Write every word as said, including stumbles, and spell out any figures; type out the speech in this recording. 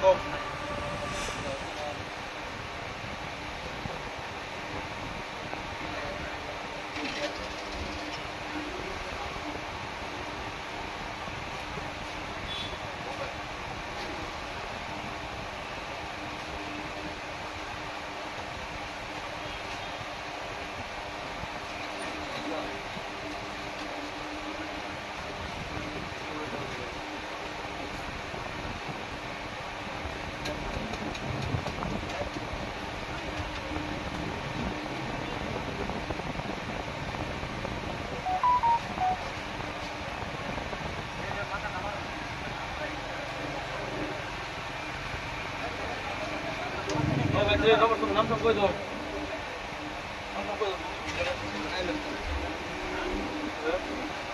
Go. Đây nó còn năm trăm rồi. năm trăm